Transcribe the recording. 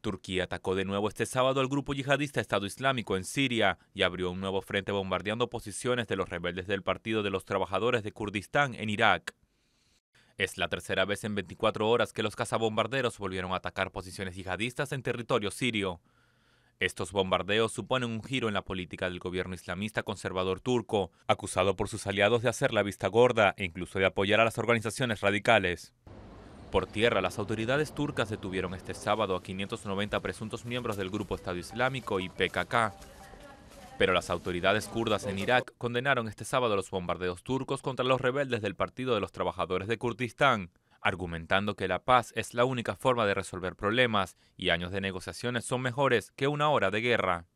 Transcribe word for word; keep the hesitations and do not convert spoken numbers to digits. Turquía atacó de nuevo este sábado al grupo yihadista Estado Islámico en Siria y abrió un nuevo frente bombardeando posiciones de los rebeldes del Partido de los Trabajadores de Kurdistán en Irak. Es la tercera vez en veinticuatro horas que los cazabombarderos volvieron a atacar posiciones yihadistas en territorio sirio. Estos bombardeos suponen un giro en la política del gobierno islamista conservador turco, acusado por sus aliados de hacer la vista gorda e incluso de apoyar a las organizaciones radicales. Por tierra, las autoridades turcas detuvieron este sábado a quinientos noventa presuntos miembros del grupo Estado Islámico y P K K. Pero las autoridades kurdas en Irak condenaron este sábado los bombardeos turcos contra los rebeldes del Partido de los Trabajadores de Kurdistán, argumentando que la paz es la única forma de resolver problemas y años de negociaciones son mejores que una hora de guerra.